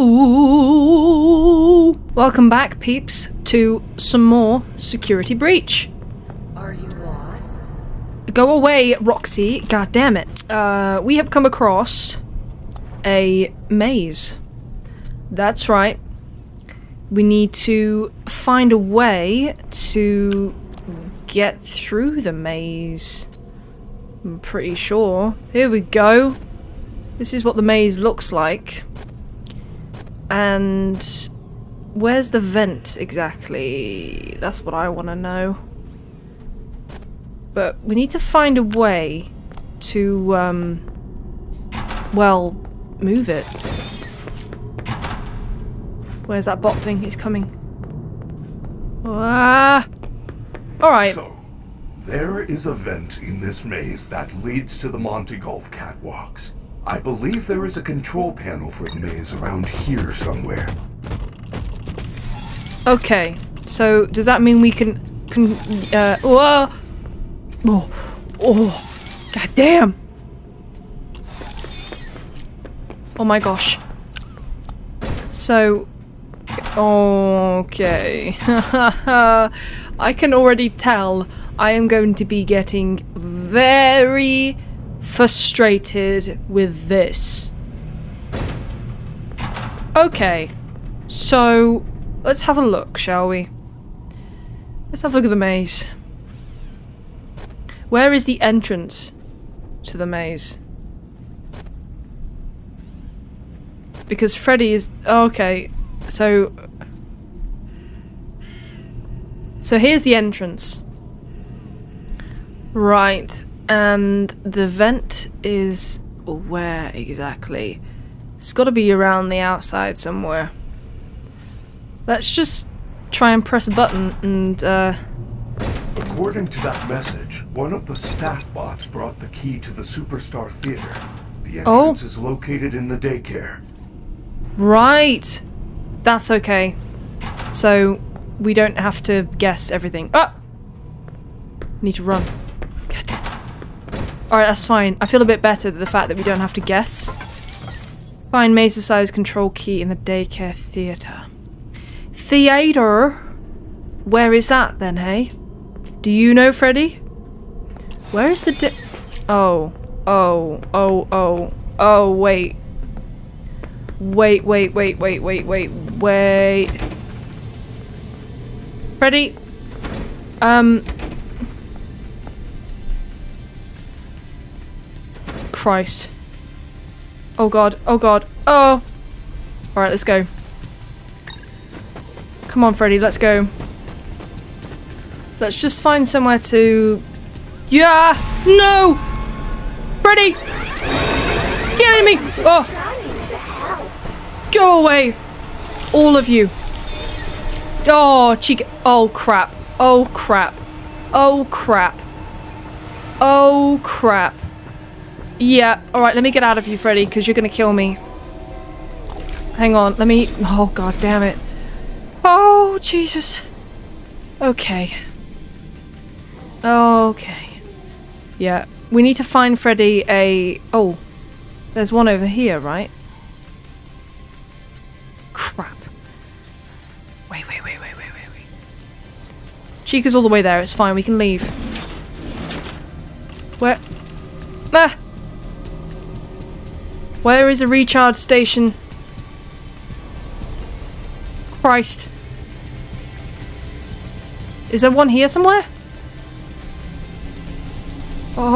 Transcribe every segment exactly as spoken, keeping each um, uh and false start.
Ooh. Welcome back, peeps, to some more Security Breach. Are you lost? Go away, Roxy. God damn it. Uh, we have come across a maze. That's right. We need to find a way to get through the maze. I'm pretty sure. Here we go. This is what the maze looks like. And where's the vent exactly? That's what I want to know. But we need to find a way to, um, well, move it. Where's that bot thing? It's coming. Ah! Alright. So, there is a vent in this maze that leads to the Monty Golf catwalks. I believe there is a control panel for the maze around here somewhere. Okay, so does that mean we can... can uh, whoa! Oh, oh, god damn! Oh my gosh. So... okay. I can already tell I am going to be getting very... frustrated with this. Okay, so let's have a look, shall we? Let's have a look at the maze. Where is the entrance to the maze? Because Freddy is... oh, okay, so... so here's the entrance. Right. And the vent is... where exactly? It's got to be around the outside somewhere. Let's just try and press a button and... Uh... according to that message, one of the staff bots brought the key to the Superstar Theater. The entrance oh. is located in the daycare. Right! That's okay. So, we don't have to guess everything. Ah! Need to run. Alright, that's fine. I feel a bit better than the fact that we don't have to guess. Find Mazercise control key in the daycare theatre. Theatre? Where is that then, hey? Do you know, Freddy? Where is the di- Oh. Oh. Oh. Oh. Oh, wait. Wait, wait, wait, wait, wait, wait, wait. Freddy? Um... Christ. Oh god, oh god, oh! Alright, let's go. Come on, Freddy, let's go. Let's just find somewhere to... yeah! No! Freddy! Get in me! Oh! Go away! All of you. Oh, cheek. Oh crap. Oh crap. Oh crap. Oh crap. Yeah, alright, let me get out of you, Freddy, because you're gonna kill me. Hang on, let me... oh, god damn it. Oh, Jesus. Okay. Okay. Yeah, we need to find Freddy a... oh, there's one over here, right? Crap. Wait, wait, wait, wait, wait, wait, wait. Chica's all the way there, it's fine, we can leave. Where... ah! Where is a recharge station? Christ. Is there one here somewhere? Oh.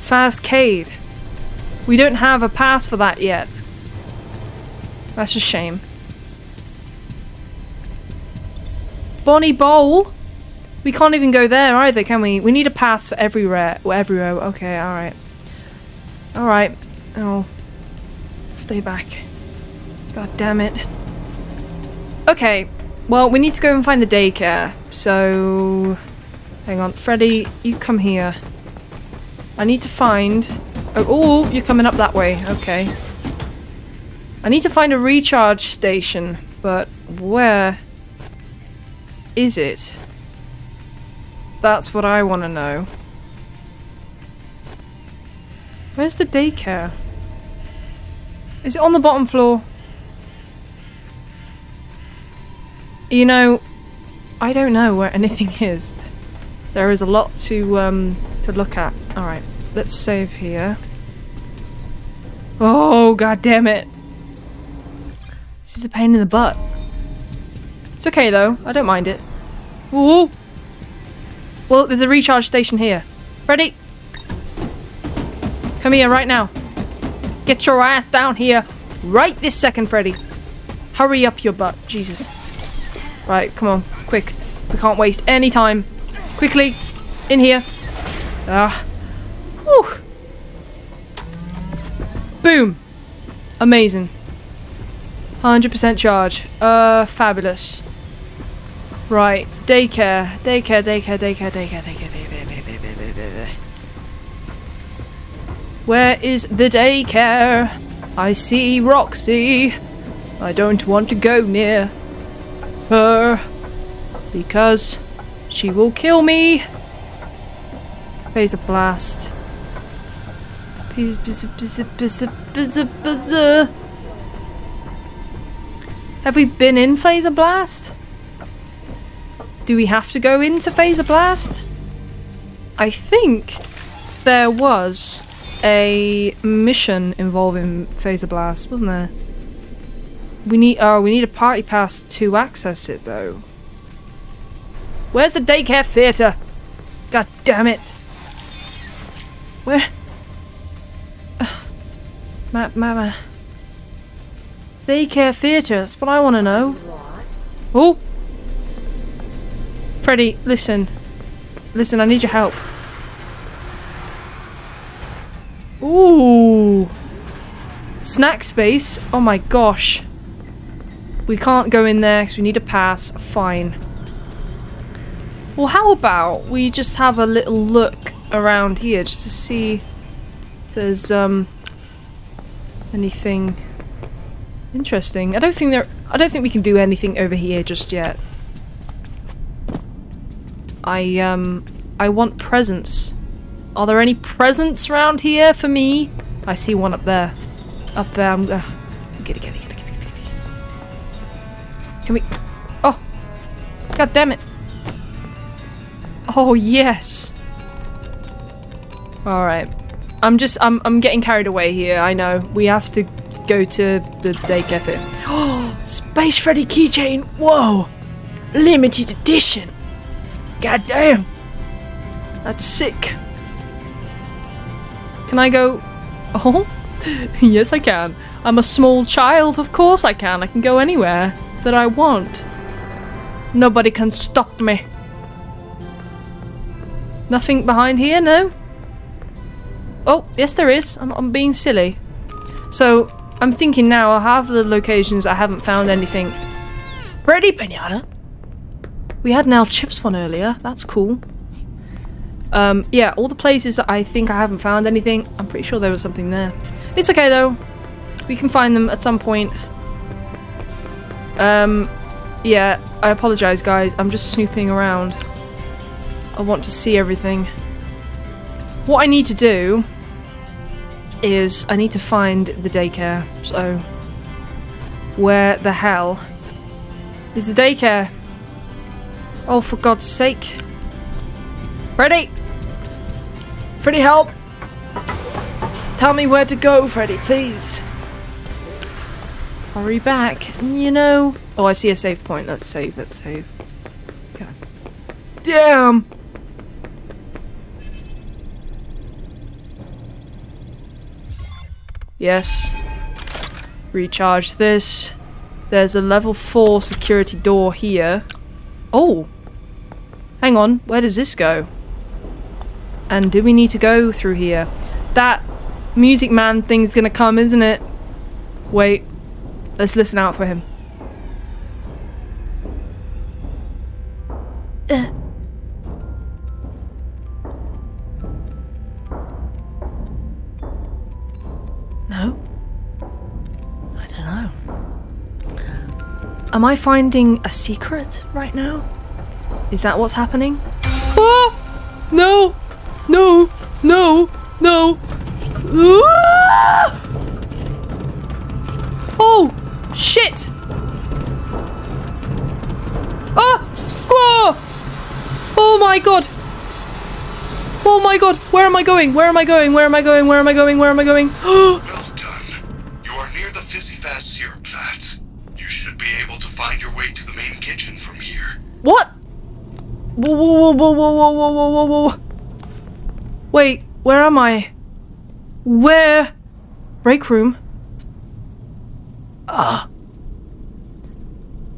Fast-Cade. We don't have a pass for that yet. That's a shame. Bonnie Bowl? We can't even go there either, can we? We need a pass for everywhere. Everywhere. Okay, alright. Alright. Oh. Stay back. God damn it. Okay. Well, we need to go and find the daycare. So... hang on. Freddy, you come here. I need to find... oh, oh, you're coming up that way. Okay. I need to find a recharge station. But where... is it? That's what I want to know. Where's the daycare? Is it on the bottom floor? You know, I don't know where anything is. There is a lot to um, to look at. Alright, let's save here. Oh, god damn it. This is a pain in the butt. It's okay though, I don't mind it. Ooh! Well, there's a recharge station here. Freddy! Come here right now. Get your ass down here right this second, Freddy. Hurry up your butt, Jesus. Right, come on, quick. We can't waste any time. Quickly, in here. Ah. Whew. Boom. Amazing. one hundred percent charge. Uh, fabulous. Right, daycare. Daycare, daycare, daycare, daycare, daycare, daycare. Where is the daycare? I see Roxy. I don't want to go near her because she will kill me. Fazer Blast. Pizza, pizza, pizza, pizza, pizza, pizza. Have we been in Fazer Blast? Do we have to go into Fazer Blast? I think there was a mission involving Fazer Blast, wasn't there? We need, oh, we need a party pass to access it, though. Where's the daycare theatre? God damn it. Where? Uh, ma mama. Daycare theatre, that's what I want to know. Oh! Freddy, listen. Listen, I need your help. Ooh! Snack space? Oh my gosh. We can't go in there because we need a pass. Fine. Well, how about we just have a little look around here just to see if there's um anything interesting. I don't think there. I don't think we can do anything over here just yet. I um I want presents. Are there any presents around here for me? I see one up there. Up there. I'm uh, get it. Get it. Get it. Can we... Oh! God damn it! Oh, yes! Alright. I'm just... I'm, I'm getting carried away here, I know. We have to go to the day cafe. Oh! Space Freddy keychain! Whoa! Limited edition! God damn! That's sick! Can I go... Oh? Yes, I can. I'm a small child, of course I can. I can go anywhere that I want. Nobody can stop me. Nothing behind here, no? Oh, yes there is. I'm, I'm being silly. So, I'm thinking now I'll have the locations I haven't found anything. Ready, Pinata? We had an El Chips one earlier. That's cool. Um, yeah, all the places that I think I haven't found anything. I'm pretty sure there was something there. It's okay though. We can find them at some point. Um, yeah, I apologize guys, I'm just snooping around. I want to see everything. What I need to do is I need to find the daycare, so where the hell is the daycare? Oh, for God's sake. Freddy! Freddy, help! Tell me where to go, Freddy, please. Hurry back, you know. Oh, I see a save point. Let's save, let's save. God damn! Yes. Recharge this. There's a level four security door here. Oh! Hang on, where does this go? And do we need to go through here? That Music Man thing's gonna come, isn't it? Wait. Let's listen out for him. Uh. No? I don't know. Am I finding a secret right now? Is that what's happening? Oh! No! No! No! No! Oh, shit. Oh, oh my god. Oh my god. Where am I going? Where am I going? Where am I going? Where am I going? Where am I going? Well done. You are near the fizzy fast syrup vat. You should be able to find your way to the main kitchen from here. What? Whoa, whoa, whoa, whoa, whoa, whoa, whoa, whoa, whoa. Wait, where am I? Where? Break room? Ah. Uh,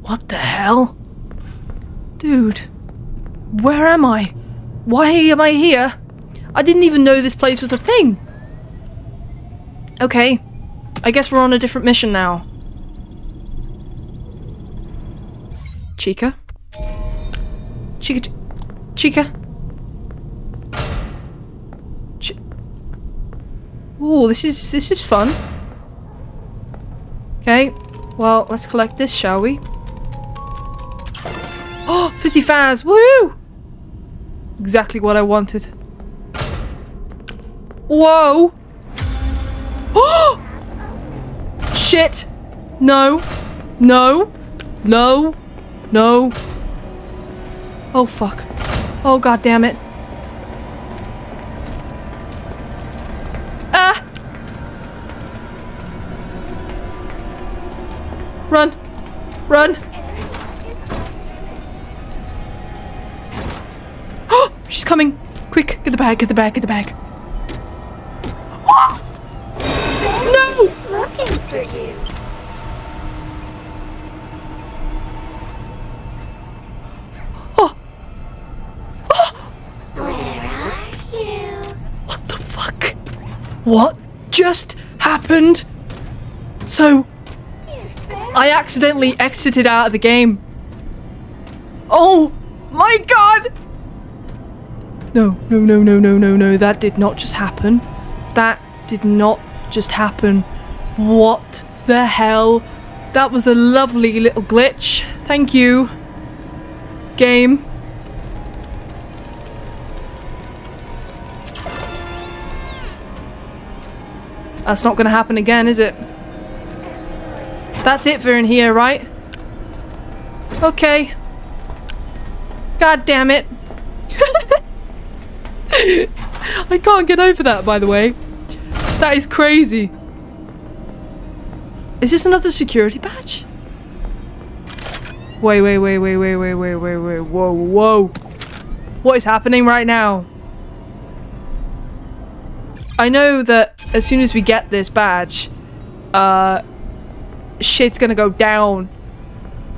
what the hell? Dude. Where am I? Why am I here? I didn't even know this place was a thing. Okay. I guess we're on a different mission now. Chica? Chica? Chica? Ooh, this is this is fun. Okay, well, let's collect this, shall we? Oh, Fizzy Faz! Woo! Exactly what I wanted. Whoa! Oh! Shit! No! No! No! No! Oh fuck! Oh god damn it! Run! Run! Oh! She's coming! Quick! Get the bag! Get the bag! Get the bag! Oh! No! She's looking for you. Oh! Oh! Where are you? What the fuck? What just happened? So. I accidentally exited out of the game. Oh my god! No, no, no, no, no, no, no. That did not just happen. That did not just happen. What the hell? That was a lovely little glitch. Thank you, game. That's not going to happen again, is it? That's it for in here, right? Okay. God damn it. I can't get over that, by the way. That is crazy. Is this another security badge? Wait, wait, wait, wait, wait, wait, wait, wait, wait. Whoa, whoa. What is happening right now? I know that as soon as we get this badge, uh... shit's gonna go down.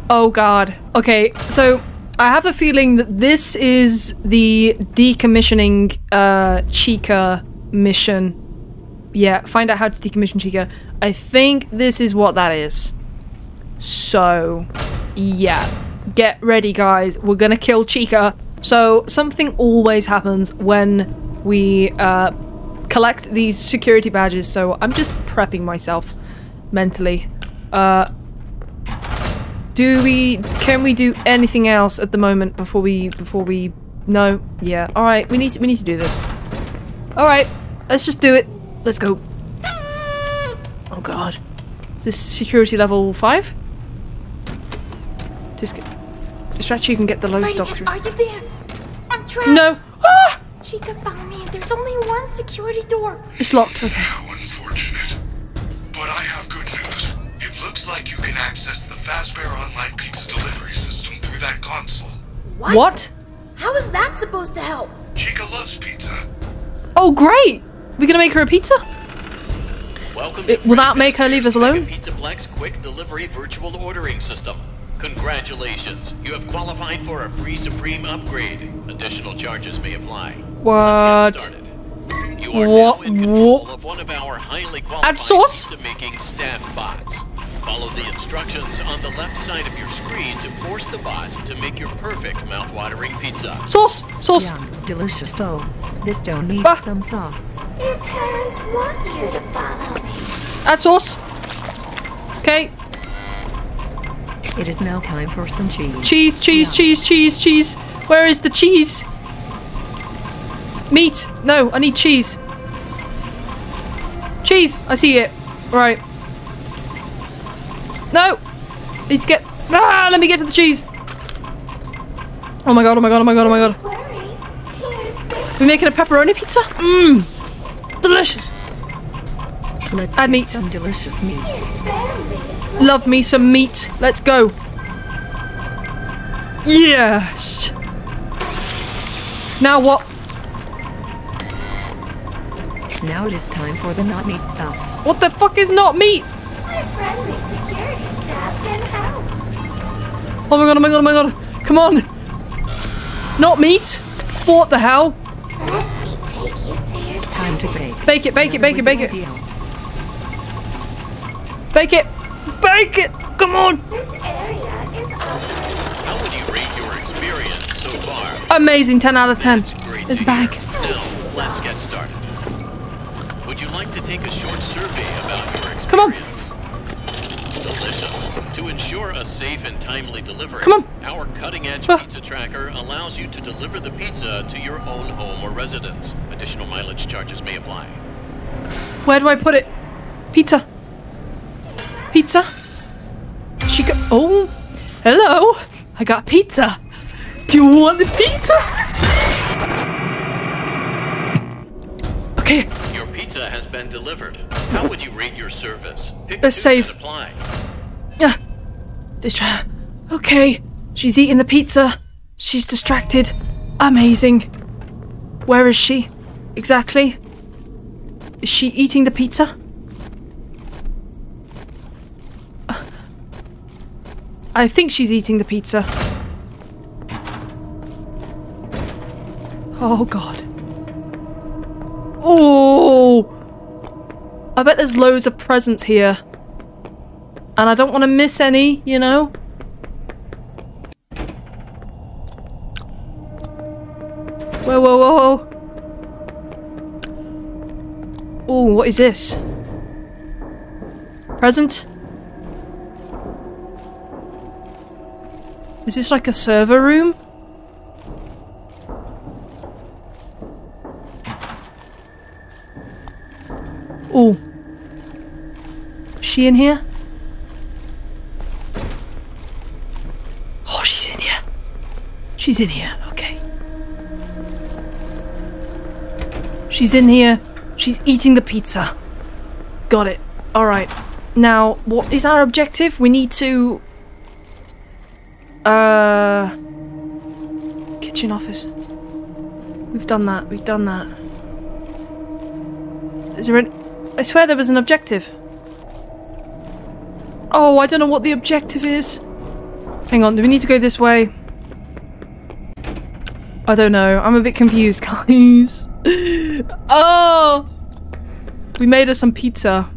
Oh god. Okay, so I have a feeling that this is the decommissioning uh, Chica mission. Yeah, find out how to decommission Chica. I think this is what that is. So, yeah. Get ready, guys. We're gonna kill Chica. So, something always happens when we uh, collect these security badges, so I'm just prepping myself mentally. Uh, do we, can we do anything else at the moment before we, before we, no, yeah, alright, we need to, we need to do this. Alright, let's just do it, let's go. Oh god, is this security level five? Just get, distract you can get the load dog through. Are you there? I'm trapped! No! Ah! Chica found me, there's only one security door. It's locked, okay. How unfortunate, but I have good news. Looks like you can access the Fazbear Online Pizza Delivery System through that console. What? What? How is that supposed to help? Chica loves pizza. Oh, great! We're gonna make her a pizza? Welcome to it, will that make her leave us alone? Pizzaplex Quick Delivery Virtual Ordering System. Congratulations, you have qualified for a free Supreme upgrade. Additional charges may apply. What? Let's get started. You are what? Now in control of one of our highly qualified pizza-making staff bots. Follow the instructions on the left side of your screen to force the bot to make your perfect mouthwatering pizza. Sauce! Sauce! Yum, delicious though. This dough needs ah. some sauce. Your parents want you to follow me. Add sauce. Okay. It is now time for some cheese. Cheese, cheese, Yum. cheese, cheese, cheese. Where is the cheese? Meat. No, I need cheese. Cheese! I see it. Right. No! Let's get... Ah! Let me get to the cheese! Oh my god, oh my god, oh my god, oh my god. We're making a pepperoni pizza? Mmm! Delicious! Add meat. Some delicious meat. Love me some meat. Let's go. Yes! Now what? Now it is time for the not meat stop. What the fuck is not meat? My friendly security staff can help. Oh my god, oh my god, oh my god. Come on. Not meat? What the hell? Let me take you to your time to bake. Bake it, bake it, bake it, bake it. Bake it. Bake it. Come on. This area is awesome. How would you rate your experience so far? Amazing, ten out of ten. It's back. Now, let's get started. Would you like to take a short survey about your experience? Come on. Delicious. To ensure a safe and timely delivery, Come on. Our cutting-edge oh. pizza tracker allows you to deliver the pizza to your own home or residence. Additional mileage charges may apply. Where do I put it? Pizza. Pizza. She got. Oh, hello. I got pizza. Do you want the pizza? Okay. Pizza has been delivered. How would you rate your service? Pick Let's save. Apply. Yeah. Distra- okay. She's eating the pizza. She's distracted. Amazing. Where is she? Exactly. Is she eating the pizza? Uh, I think she's eating the pizza. Oh god. Oh! I bet there's loads of presents here. And I don't want to miss any, you know? Whoa, whoa, whoa, whoa. Oh, what is this? Present? Is this like a server room? Oh, is she in here? Oh, she's in here. She's in here. Okay. She's in here. She's eating the pizza. Got it. All right. Now, what is our objective? We need to... Uh... Kitchen office. We've done that. We've done that. Is there any... I swear there was an objective. Oh, I don't know what the objective is. Hang on, do we need to go this way? I don't know. I'm a bit confused, guys. Oh! We made her some pizza.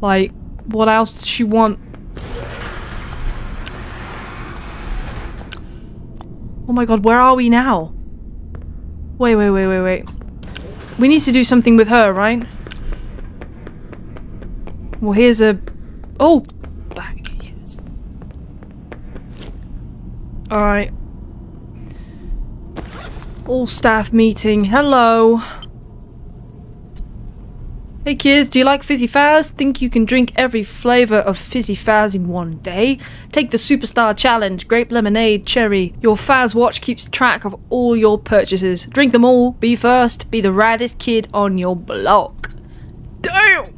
Like, what else does she want? Oh my god, where are we now? Wait, wait, wait, wait, wait. We need to do something with her, right? Well, here's a... Oh! Bag, yes. Alright. All staff meeting. Hello! Hey kids, do you like Fizzy Faz? Think you can drink every flavour of Fizzy Faz in one day? Take the Superstar Challenge, grape lemonade, cherry. Your Faz watch keeps track of all your purchases. Drink them all, be first, be the raddest kid on your block. Damn!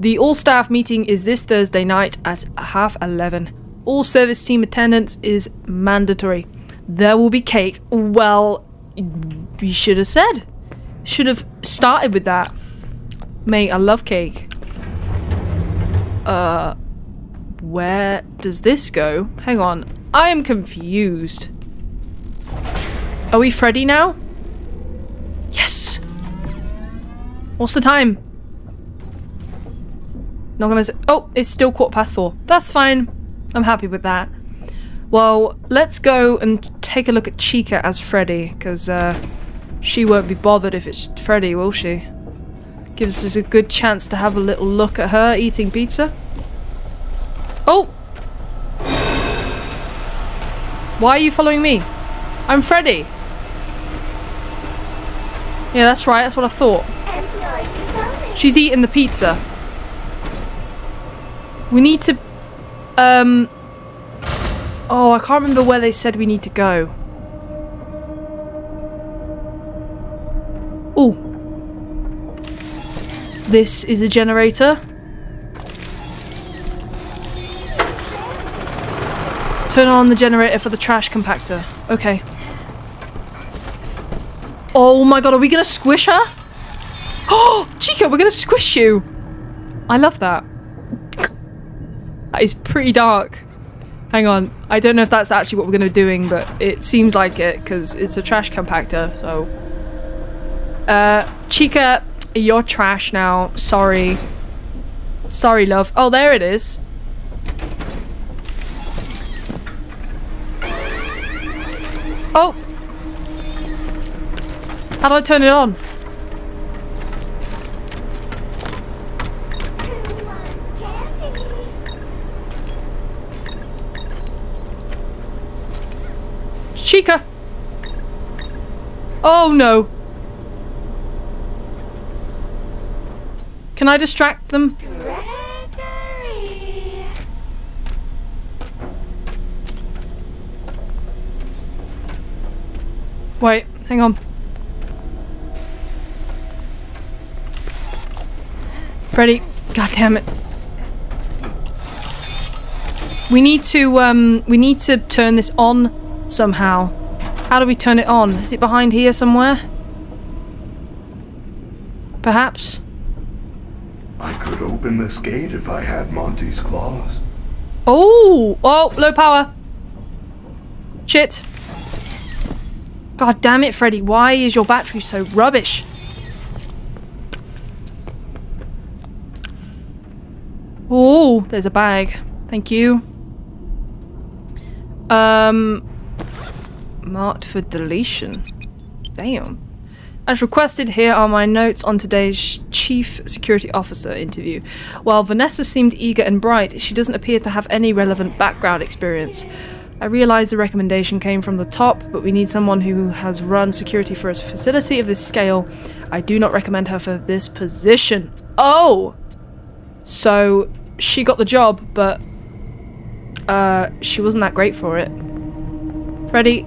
The all-staff meeting is this Thursday night at half eleven. All service team attendance is mandatory. There will be cake. Well, you should have said. Should have started with that. Mate, I love cake. Uh, where does this go? Hang on. I am confused. Are we Freddy now? Yes! What's the time? Not gonna say- oh, it's still quarter past four. That's fine. I'm happy with that. Well, let's go and take a look at Chica as Freddy, because uh, she won't be bothered if it's Freddy, will she? Gives us a good chance to have a little look at her eating pizza. Oh! Why are you following me? I'm Freddy! Yeah, that's right, that's what I thought. She's eaten the pizza. We need to... Um... Oh, I can't remember where they said we need to go. Oh. This is a generator. Turn on the generator for the trash compactor. Okay. Oh my god, are we gonna squish her? Oh, Chica, we're gonna squish you! I love that. That is pretty dark. Hang on, I don't know if that's actually what we're gonna be doing, but it seems like it, because it's a trash compactor, so... Uh, Chica, you're trash now. Sorry. Sorry, love. Oh, there it is. Oh! How do I turn it on? Chica! Oh no! Can I distract them? Gregory. Wait, hang on. Freddy, god damn it. We need to um we need to turn this on somehow. How do we turn it on? Is it behind here somewhere? Perhaps? I could open this gate if I had Monty's claws. Oh, oh, low power. Shit. God damn it, Freddy. Why is your battery so rubbish? Oh, there's a bag. Thank you. Um, marked for deletion. Damn. As requested, here are my notes on today's Chief Security Officer interview. While Vanessa seemed eager and bright, she doesn't appear to have any relevant background experience. I realise the recommendation came from the top, but we need someone who has run security for a facility of this scale. I do not recommend her for this position. Oh! So, she got the job, but uh, she wasn't that great for it. Freddy...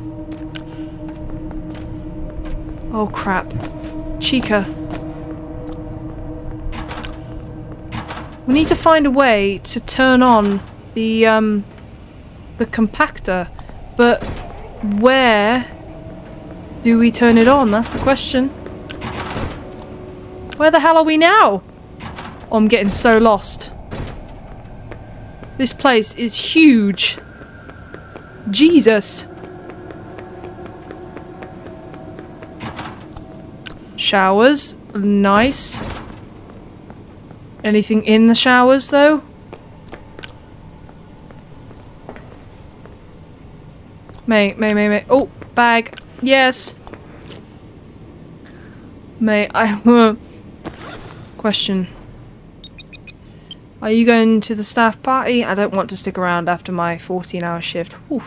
Oh crap. Chica. We need to find a way to turn on the um the compactor, but where do we turn it on? That's the question. Where the hell are we now? Oh, I'm getting so lost. This place is huge. Jesus. Showers. Nice. Anything in the showers, though? May, may, may, may. Oh, bag. Yes. May, I... Question. Are you going to the staff party? I don't want to stick around after my fourteen hour shift. Whew.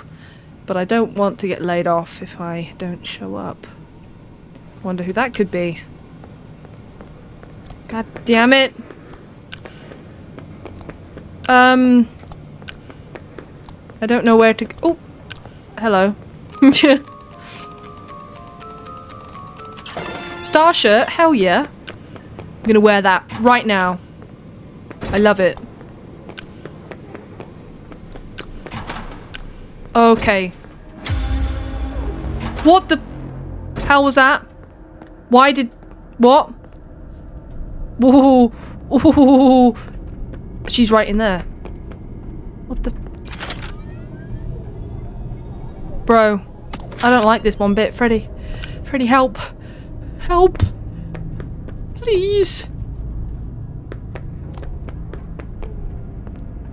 But I don't want to get laid off if I don't show up. Wonder who that could be. God damn it. Um. I don't know where to go. Oh. Hello. Star shirt. Hell yeah. I'm gonna wear that right now. I love it. Okay. What the hell was that? Why did... What? Whoa. Ooh. She's right in there. What the... Bro. I don't like this one bit. Freddy. Freddy, help. Help. Please.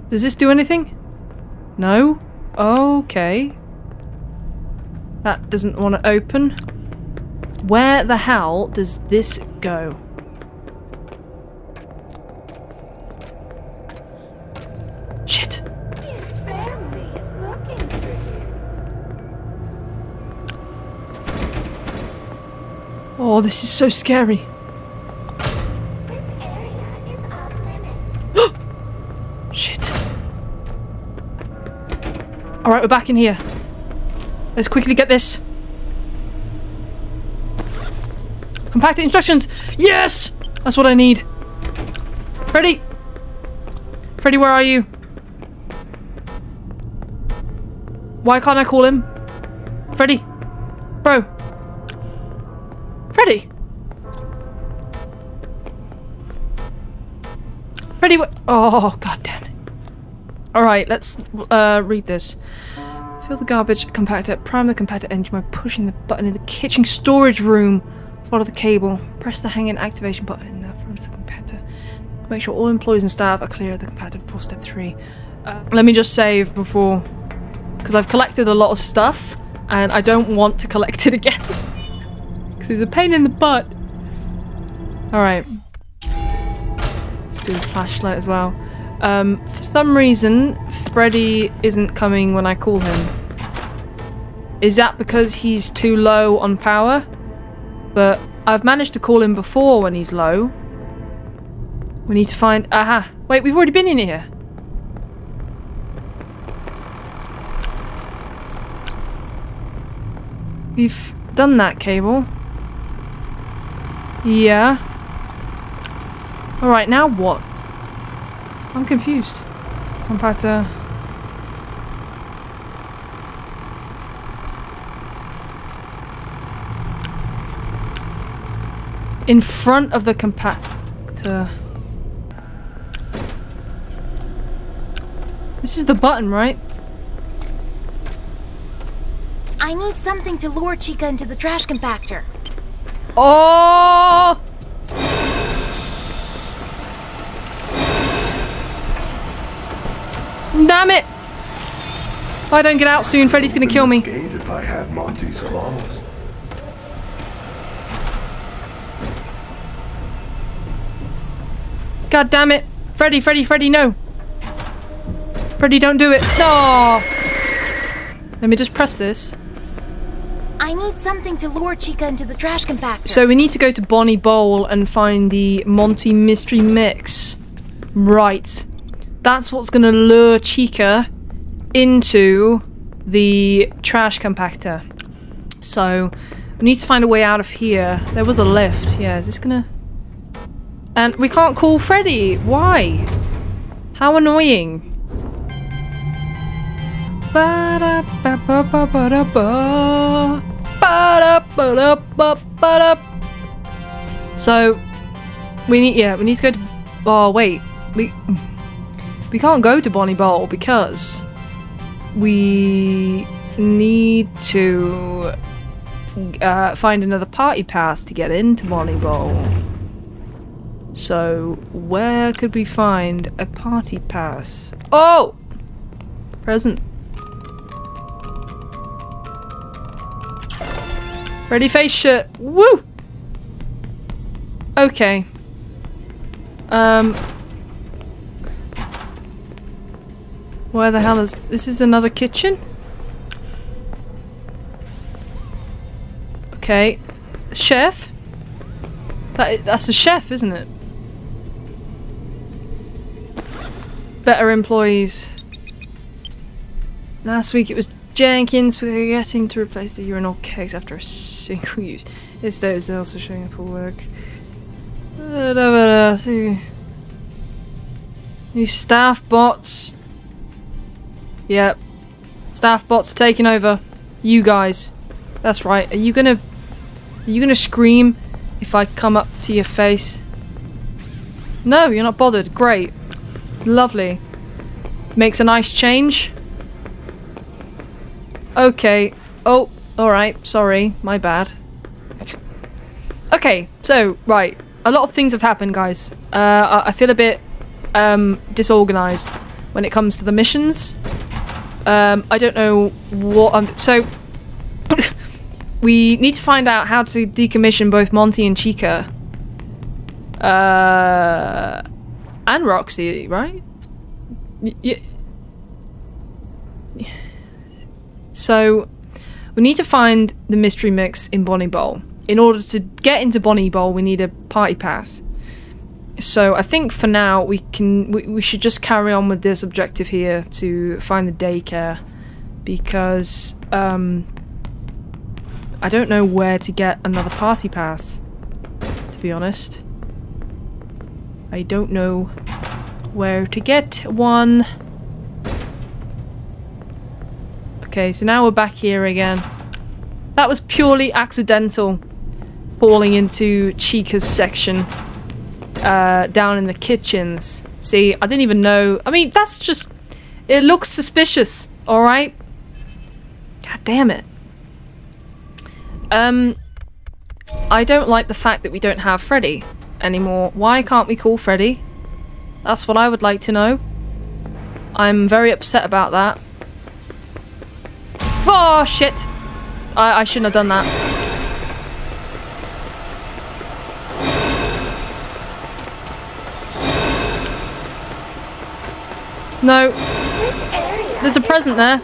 Does this do anything? No? Okay. That doesn't want to open. Where the hell does this go? Shit. Your family is looking for you. Oh, this is so scary. This area Alright, we're back in here. Let's quickly get this. Compacted instructions. Yes! That's what I need. Freddy! Freddy, where are you? Why can't I call him? Freddy! Bro! Freddy! Freddy, what? Oh, god damn it. Alright, let's uh, read this. Fill the garbage compactor, prime the compactor engine by pushing the button in the kitchen storage room. Follow the cable, press the hanging activation button in the front of the compactor. Make sure all employees and staff are clear of the compactor before step three. Uh, let me just save before, because I've collected a lot of stuff and I don't want to collect it again. Because it's a pain in the butt. Alright. Let's do the flashlight as well. Um, for some reason, Freddy isn't coming when I call him. Is that because he's too low on power? But I've managed to call him before when he's low. We need to find... Aha! Wait, we've already been in here. We've done that cable. Yeah. Alright, now what? I'm confused. Compactor. In front of the compactor. This is the button, right? I need something to lure Chica into the trash compactor. Oh! Damn it! If I don't get out soon, Freddy's gonna kill me. If I had Monty's claws. God damn it! Freddy, Freddy, Freddy, no! Freddy, don't do it! No! Let me just press this. I need something to lure Chica into the trash compactor. So we need to go to Bonnie Bowl and find the Monty Mystery Mix. Right. That's what's gonna lure Chica into the trash compactor. So we need to find a way out of here. There was a lift. Yeah, is this gonna... And we can't call Freddy. Why? How annoying. So we need, yeah, we need to go to. Oh wait, we we can't go to Bonnie Bowl because we need to uh, find another party pass to get into Bonnie Bowl. So where could we find a party pass? Oh, present. Ready face shirt. Woo! Okay. Um. Where the hell is... This is another kitchen? Okay. Chef? That, that's a chef, isn't it? Better employees. Last week it was... Jenkins forgetting to replace the urinal kegs after a single use. This day is also showing up for work. New staff bots. Yep. Staff bots are taking over. You guys. That's right. Are you gonna... Are you gonna scream if I come up to your face? No, you're not bothered. Great. Lovely. Makes a nice change. Okay. Oh, alright. Sorry. My bad. Okay. So, right. A lot of things have happened, guys. Uh, I feel a bit um, disorganized when it comes to the missions. Um, I don't know what I'm... So, we need to find out how to decommission both Monty and Chica. Uh, and Roxy, right? Yeah. So, we need to find the mystery mix in Bonnie Bowl. In order to get into Bonnie Bowl, we need a party pass. So, I think for now, we can we, we should just carry on with this objective here to find the daycare. because um, I don't know where to get another party pass, to be honest. I don't know where to get one. Okay, so now we're back here again. That was purely accidental, falling into Chica's section uh, down in the kitchens. See, I didn't even know. I mean, that's just... It looks suspicious, alright? God damn it. Um, I don't like the fact that we don't have Freddy anymore. Why can't we call Freddy? That's what I would like to know. I'm very upset about that. Oh, shit! I, I shouldn't have done that. No. There's a present there.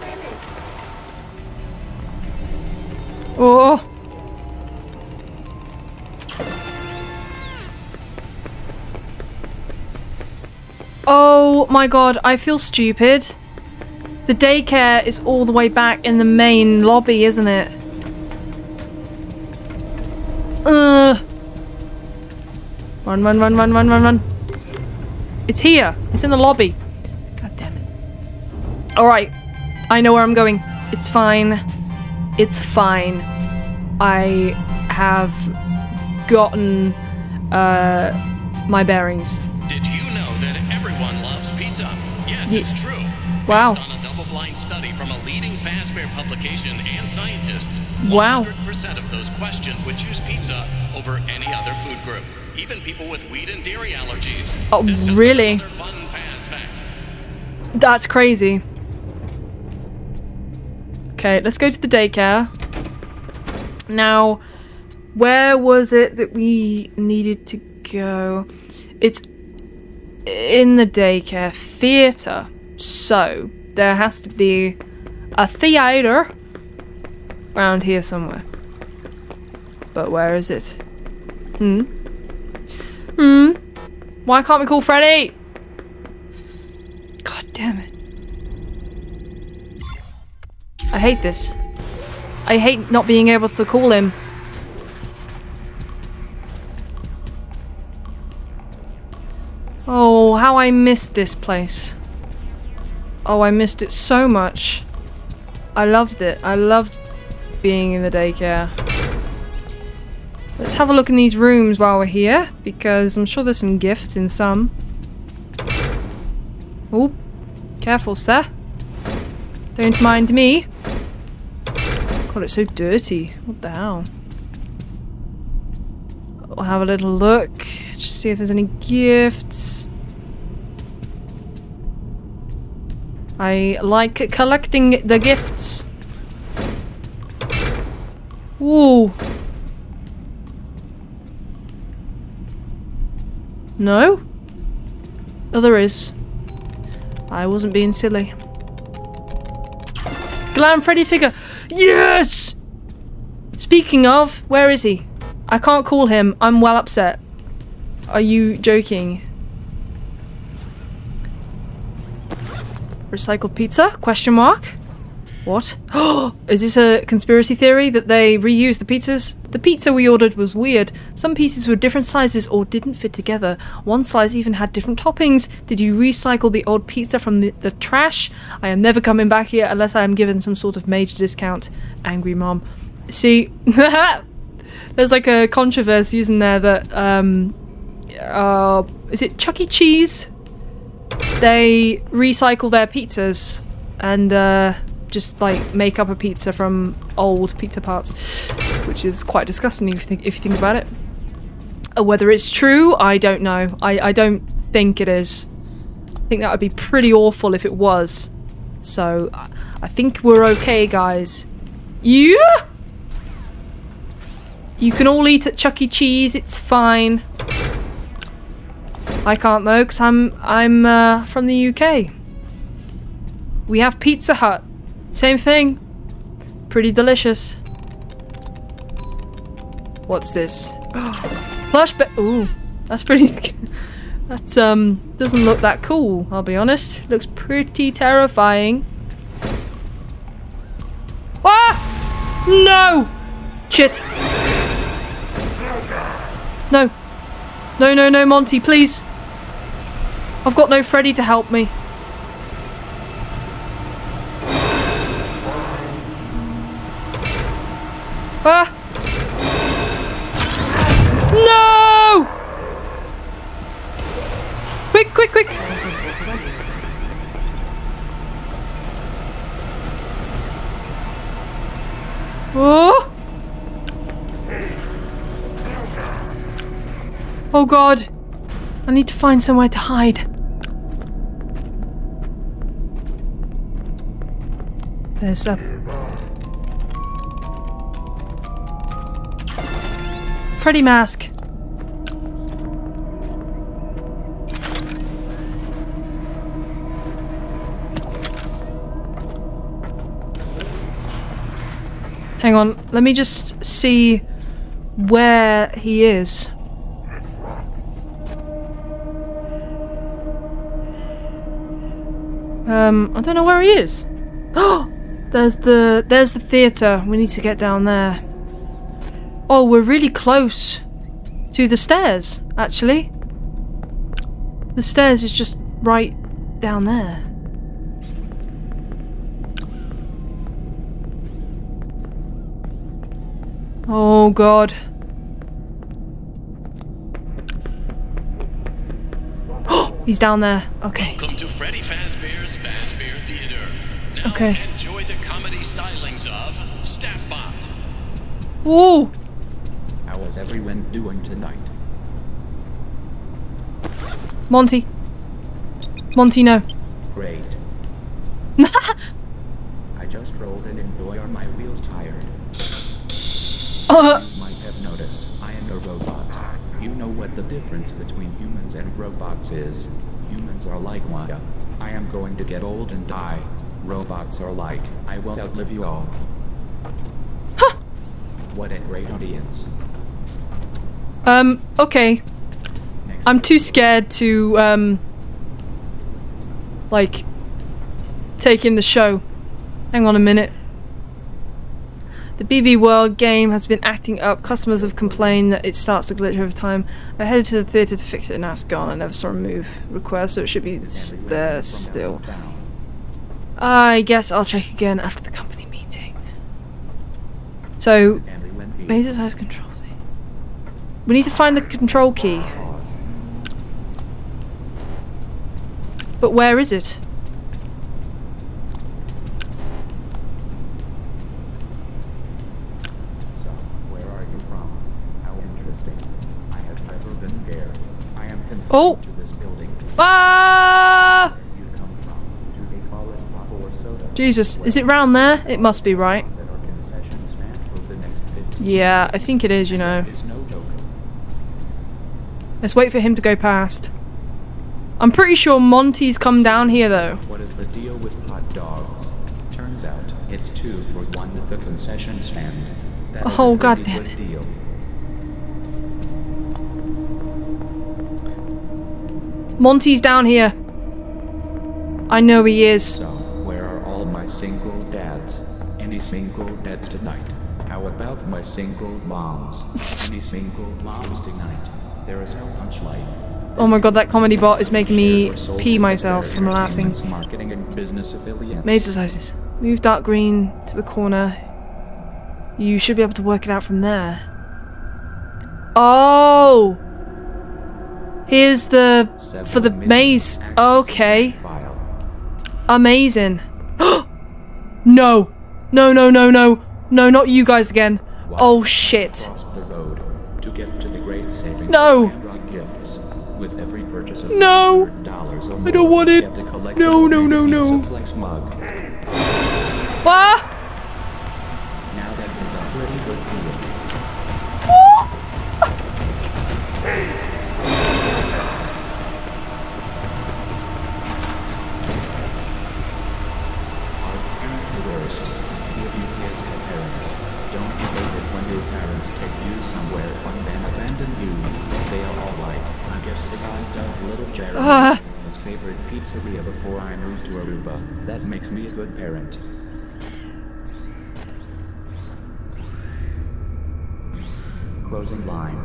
Oh. Oh my god, I feel stupid. The daycare is all the way back in the main lobby, isn't it? Ugh. Run, run, run, run, run, run, run. It's here. It's in the lobby. God damn it. Alright. I know where I'm going. It's fine. It's fine. I have gotten uh, my bearings. Did you know that everyone loves pizza? Yes, it's true. Wow. Based on a double-blind study from a leading Fazbear publication and scientists, wow. one hundred percent of those questioned would choose pizza over any other food group, even people with wheat and dairy allergies. Oh, this is really? Another fun Faz fact. That's crazy. Okay, let's go to the daycare. Now, where was it that we needed to go? It's in the daycare theater. So, there has to be a theater around here somewhere. But where is it? Hmm? Hmm? Why can't we call Freddy? God damn it. I hate this. I hate not being able to call him. Oh, how I missed this place. Oh, I missed it so much. I loved it. I loved being in the daycare. Let's have a look in these rooms while we're here, because I'm sure there's some gifts in some. Oh, careful, sir. Don't mind me. God, it's so dirty. What the hell? I'll have a little look. Just see if there's any gifts. I like collecting the gifts. Ooh. No? Oh, there is. I wasn't being silly. Glam Freddy figure. Yes! Speaking of, where is he? I can't call him. I'm well upset. Are you joking? Recycled pizza? Question mark? What? Oh, is this a conspiracy theory that they reused the pizzas? The pizza we ordered was weird. Some pieces were different sizes or didn't fit together. One slice even had different toppings. Did you recycle the old pizza from the, the trash? I am never coming back here unless I am given some sort of major discount. Angry mom. See, there's like a controversy, isn't there, that, um, uh, is it Chuck E. Cheese? They recycle their pizzas and uh, just like make up a pizza from old pizza parts, which is quite disgusting if you think, if you think about it. Whether it's true, I don't know. I, I don't think it is. I think that would be pretty awful if it was. So I think we're okay, guys. Yeah! You can all eat at Chuck E. Cheese, it's fine. I can't though, because I'm, I'm uh, from the U K. We have Pizza Hut. Same thing. Pretty delicious. What's this? Plush bed. Ooh, that's pretty... that um, doesn't look that cool, I'll be honest. It looks pretty terrifying. No! Shit. No. No, no, no, Monty, please. I've got no Freddy to help me. Ah! No! Quick, quick, quick! Oh! Oh God! I need to find somewhere to hide. There's a Freddy mask. Hang on, let me just see where he is. Um, I don't know where he is. Oh, there's the there's the theater. We need to get down there. Oh, we're really close to the stairs, actually. The stairs is just right down there. Oh God. Oh, he's down there. Okay. Welcome to Freddy Fazbear's Fazbear Theater. Now okay. Enjoy the comedy stylings of Staffbot. Whoa. How is everyone doing tonight? Monty. Monty, no. Great. I just rolled an enjoy on my wheels tired. Uh. You might have noticed, I am a robot. You know what the difference between humans and robots is. Humans are like Wanda. I am going to get old and die. Robots are like, I will outlive you all. Huh. What a great audience. Um, okay. I'm too scared to, um... like... take in the show. Hang on a minute. The B B World game has been acting up. Customers have complained that it starts to glitch over time. I headed to the theatre to fix it and now it's gone. I never saw a move request, so it should be there still. I guess I'll check again after the company meeting. So, Mazercise control thing. We need to find the control key. But where is it? Oh! Ah! Jesus, is it round there? It must be, right? Yeah, I think it is, you know. Let's wait for him to go past. I'm pretty sure Monty's come down here, though. What is the deal with hot dogs? Turns out it's two for one at the concession stand. Oh, goddamn it. Deal. Monty's down here. I know he is. So, where are all my single dads? Any single dads tonight? How about my single moms? Any single moms tonight? There is no punchline. Oh my God, that comedy bot is making me pee myself from laughing. Marketing and business affiliates. Mazercise. Move dark green to the corner. You should be able to work it out from there. Oh! Here's the... for the maze. Okay. Amazing. No. No, no, no, no. No, not you guys again. Oh, shit. No. No. I don't want it. No, no, no, no. Ah! Pizzeria before I moved to Aruba. That makes me a good parent. closing line.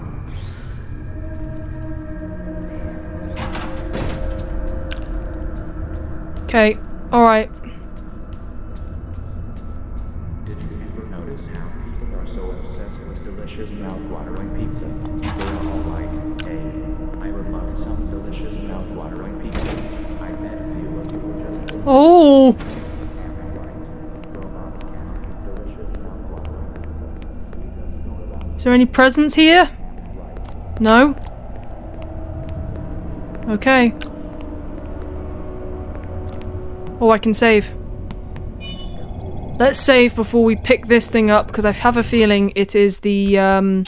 Okay, alright. Did you ever notice how people are so obsessed with delicious mouth-watering pizza? They're all like, hey, I would love some delicious mouth-watering pizza. I bet a few of you were just... Oh! Is there any presents here? No? Okay. Oh, I can save. Let's save before we pick this thing up, because I have a feeling it is the, um...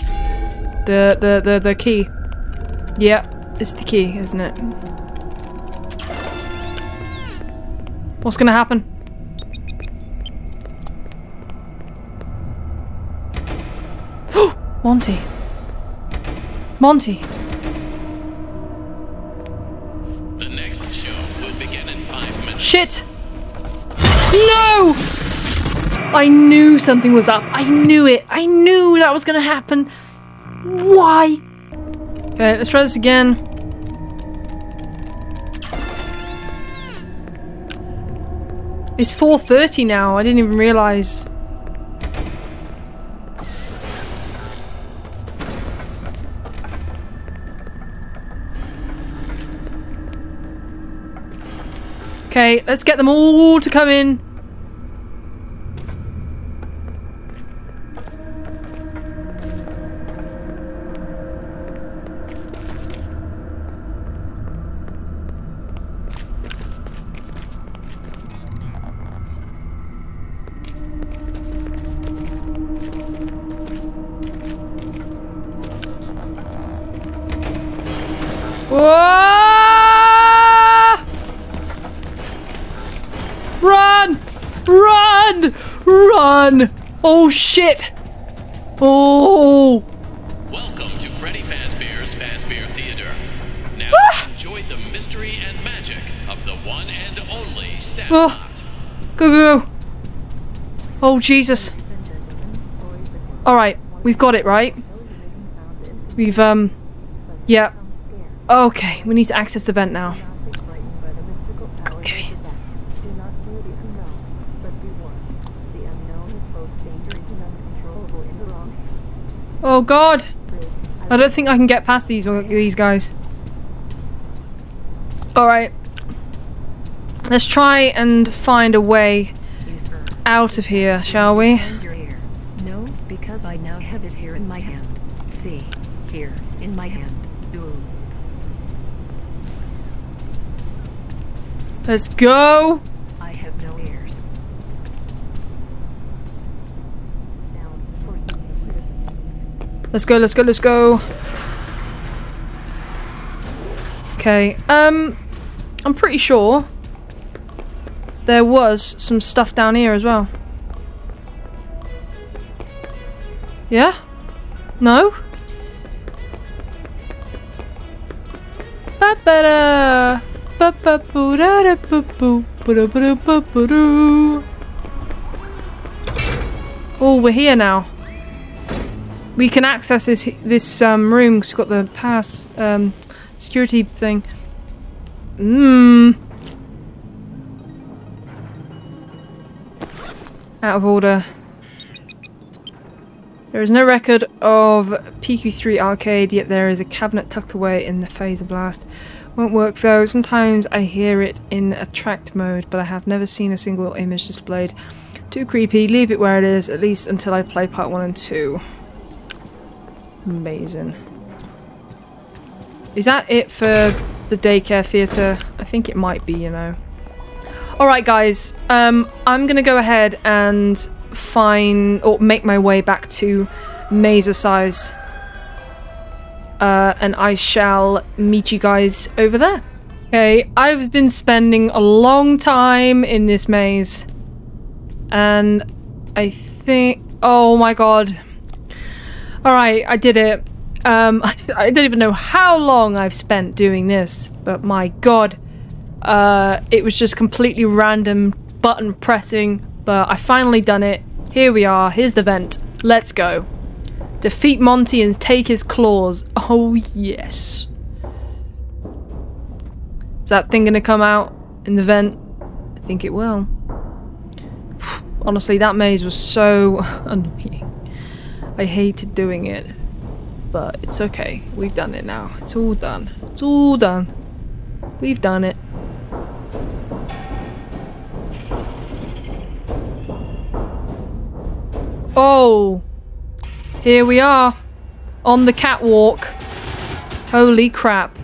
The, the, the, the key. Yeah, it's the key, isn't it? What's gonna happen? Monty. Monty. The next show will begin in five minutes. Shit! No! I knew something was up. I knew it. I knew that was gonna happen. Why? Okay, let's try this again. It's four thirty now. I didn't even realize. Okay, let's get them all to come in. Oh shit! Oh! Welcome to Freddy Fazbear's Fazbear Theater. Now ah! enjoy the mystery and magic of the one and only Stat oh. Bot. Go go go! Oh Jesus! All right, we've got it right. We've um, yeah. Okay, we need to access the vent now. Okay. Oh god! I don't think I can get past these these guys. Alright. Let's try and find a way out of here, shall we? No, because I now have it here in my hand. See, here, in my hand. Let's go! I have no ears. Let's go, let's go, let's go. Okay, um, I'm pretty sure there was some stuff down here as well. Yeah? No? Ba-ba-da, ba-ba-boo-da-da-boo-boo, ba-da-ba-da-ba-ba-doo. Oh, we're here now. We can access this this um, room because we've got the pass um, security thing. Mmm. Out of order. There is no record of P Q three arcade, yet there is a cabinet tucked away in the Fazer Blast. Won't work though. Sometimes I hear it in attract mode, but I have never seen a single image displayed. Too creepy. Leave it where it is, at least until I play part one and two. Amazing. Is that it for the daycare theatre? I think it might be, you know. Alright guys, um, I'm gonna go ahead and find or make my way back to Mazercise. Uh, and I shall meet you guys over there. Okay, I've been spending a long time in this maze. And I think... Oh my god. Alright, I did it. Um, I, I don't even know how long I've spent doing this, but my god. Uh, it was just completely random button pressing, but I finally done it. Here we are. Here's the vent. Let's go. Defeat Monty and take his claws. Oh, yes. Is that thing going to come out in the vent? I think it will. Honestly, that maze was so annoying. I hated doing it. But it's okay. We've done it now. It's all done. It's all done. We've done it. Oh! Here we are. On the catwalk. Holy crap.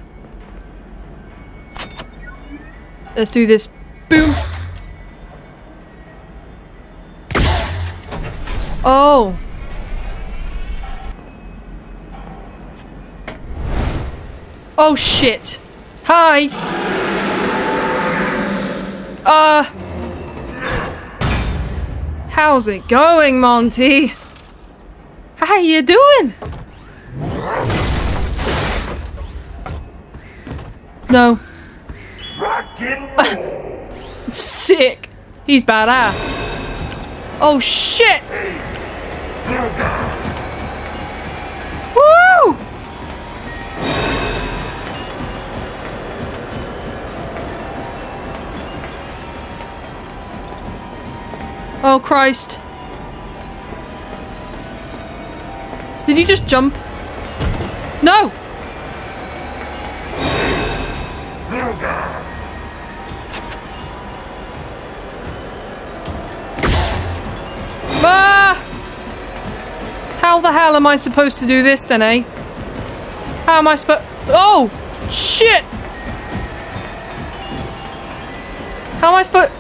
Let's do this. Boom! Oh! Oh shit! Hi! Uh... How's it going, Monty? How you doing? No. Sick! He's badass. Oh shit! Woo! Oh, Christ. Did you just jump? No! Ah! How the hell am I supposed to do this then, eh? How am I supposed... Oh! Shit! How am I supposed...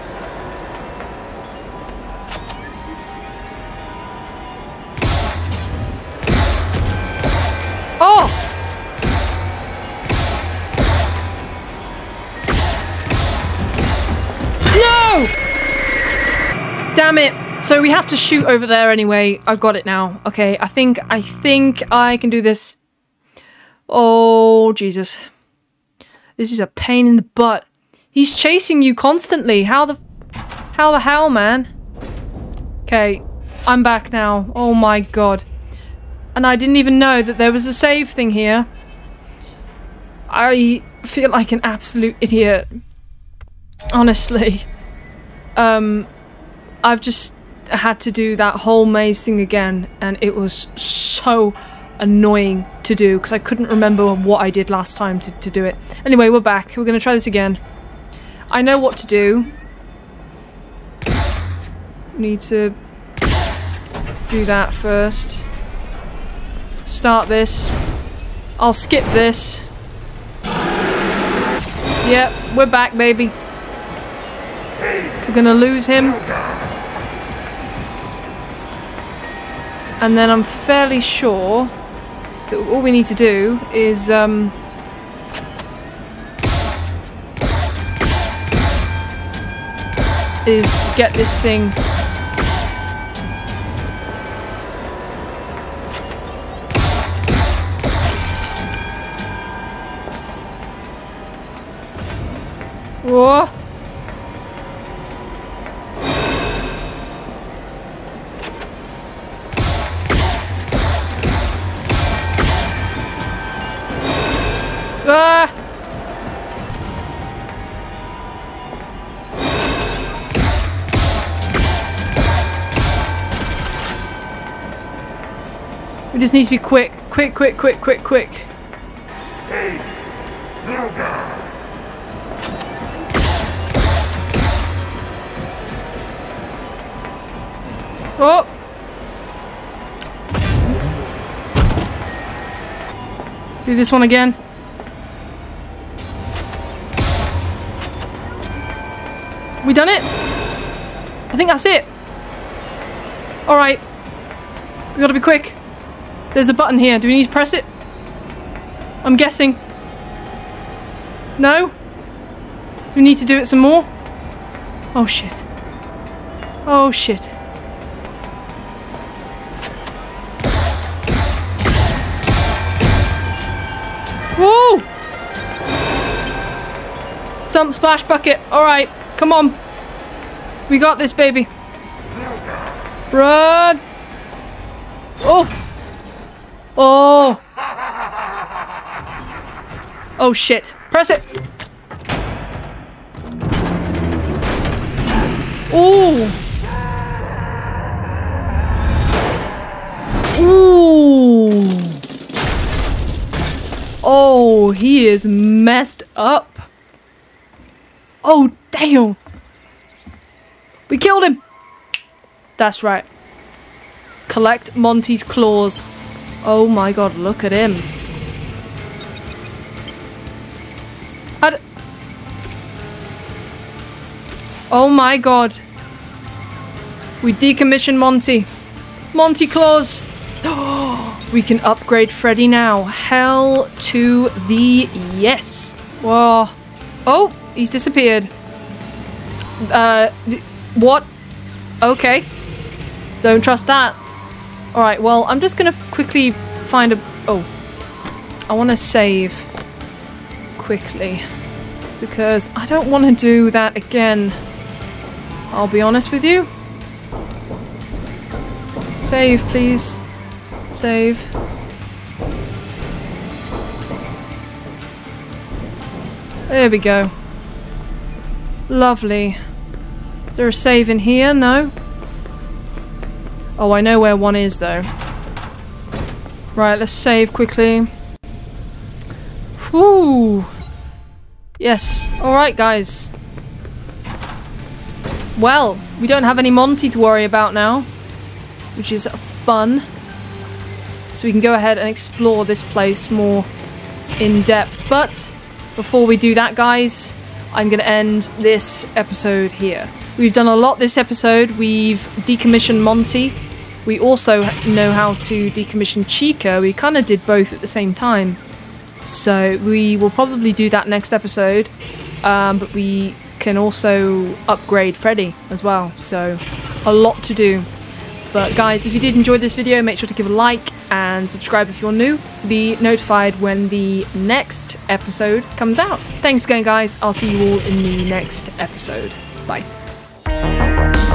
Damn it. So we have to shoot over there anyway. I've got it now. Okay, I think, I think I can do this. Oh, Jesus. This is a pain in the butt. He's chasing you constantly. How the, how the hell, man? Okay, I'm back now. Oh my God. And I didn't even know that there was a save thing here. I feel like an absolute idiot. Honestly. Um... I've just had to do that whole maze thing again, and it was so annoying to do because I couldn't remember what I did last time to, to do it. Anyway, we're back. We're going to try this again. I know what to do. Need to do that first. Start this. I'll skip this. Yep, we're back, baby. We're gonna lose him. And then I'm fairly sure that all we need to do is um, is get this thing. Whoa. We just need to be quick, quick, quick, quick, quick, quick. Hey, little guy. Oh. Do this one again. We done it? I think that's it. All right. We gotta be quick. There's a button here. Do we need to press it? I'm guessing. No? Do we need to do it some more? Oh shit. Oh shit. Woo! Dump splash bucket. Alright, come on. We got this, baby. Run! Oh! Oh! Oh shit. Press it! Ooh! Ooh! Oh, he is messed up. Oh, damn! We killed him! That's right. Collect Monty's claws. Oh my god, look at him. I'd... Oh my god. We decommissioned Monty. Monty claws! We can upgrade Freddy now. Hell to the yes. Whoa. Oh, he's disappeared. Uh, what? Okay. Don't trust that. Alright, well, I'm just gonna quickly find a... Oh. I want to save. Quickly. Because I don't want to do that again. I'll be honest with you. Save, please. Save. There we go. Lovely. Is there a save in here? No? Oh, I know where one is, though. Right, let's save quickly. Whew! Yes. Alright, guys. Well, we don't have any Monty to worry about now. Which is fun. So we can go ahead and explore this place more in depth. But before we do that, guys, I'm going to end this episode here. We've done a lot this episode. We've decommissioned Monty. We also know how to decommission Chica. We kind of did both at the same time. So we will probably do that next episode. Um, but we can also upgrade Freddy as well. So a lot to do. But guys, if you did enjoy this video, make sure to give a like and subscribe if you're new to be notified when the next episode comes out. Thanks again, guys. I'll see you all in the next episode. Bye. Thank you.